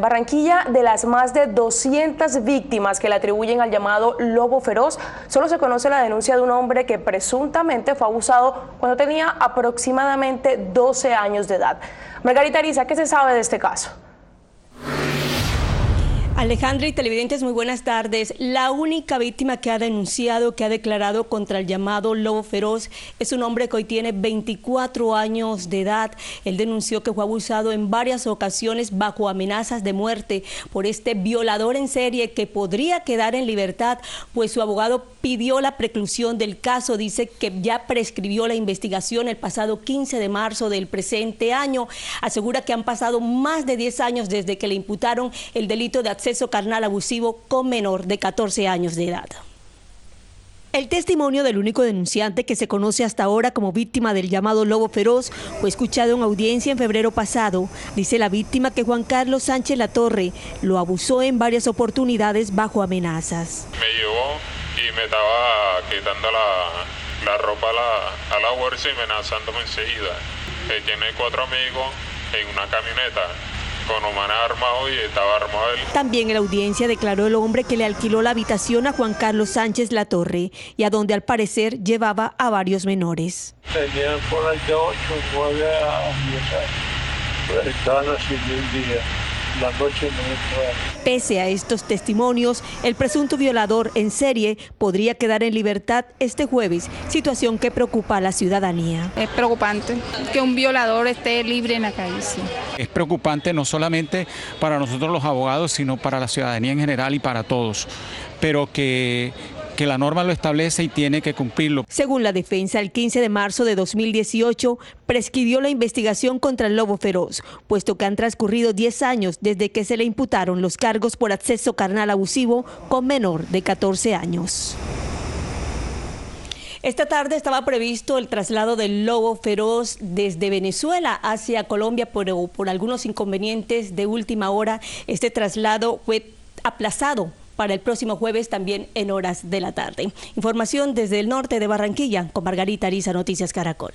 Barranquilla, de las más de 200 víctimas que le atribuyen al llamado Lobo Feroz, solo se conoce la denuncia de un hombre que presuntamente fue abusado cuando tenía aproximadamente 12 años de edad. Margarita Ariza, ¿qué se sabe de este caso? Alejandra y televidentes, muy buenas tardes. La única víctima que ha denunciado, que ha declarado contra el llamado Lobo Feroz, es un hombre que hoy tiene 24 años de edad. Él denunció que fue abusado en varias ocasiones bajo amenazas de muerte por este violador en serie que podría quedar en libertad, pues su abogado pidió la preclusión del caso. Dice que ya prescribió la investigación el pasado 15 de marzo del presente año. Asegura que han pasado más de 10 años desde que le imputaron el delito de acceso carnal abusivo con menor de 14 años de edad. El testimonio del único denunciante que se conoce hasta ahora como víctima del llamado Lobo Feroz fue escuchado en audiencia en febrero pasado. Dice la víctima que Juan Carlos Sánchez Latorre lo abusó en varias oportunidades bajo amenazas. Me llevó y me estaba quitando la ropa a la bolsa y amenazándome enseguida. Él tiene 4 amigos en una camioneta. También en la audiencia declaró el hombre que le alquiló la habitación a Juan Carlos Sánchez Latorre y a donde al parecer llevaba a varios menores. Tenían por ahí de 8, 9 a 10 años. Estaban así un día. La noche no. Pese a estos testimonios, el presunto violador en serie podría quedar en libertad este jueves, situación que preocupa a la ciudadanía. Es preocupante que un violador esté libre en la calle. Sí. Es preocupante no solamente para nosotros los abogados, sino para la ciudadanía en general y para todos, pero que la norma lo establece y tiene que cumplirlo. Según la defensa, el 15 de marzo de 2018 prescribió la investigación contra el Lobo Feroz, puesto que han transcurrido 10 años desde que se le imputaron los cargos por acceso carnal abusivo con menor de 14 años. Esta tarde estaba previsto el traslado del Lobo Feroz desde Venezuela hacia Colombia, pero por algunos inconvenientes de última hora, este traslado fue aplazado para el próximo jueves, también en horas de la tarde. Información desde el norte de Barranquilla, con Margarita Ariza, Noticias Caracol.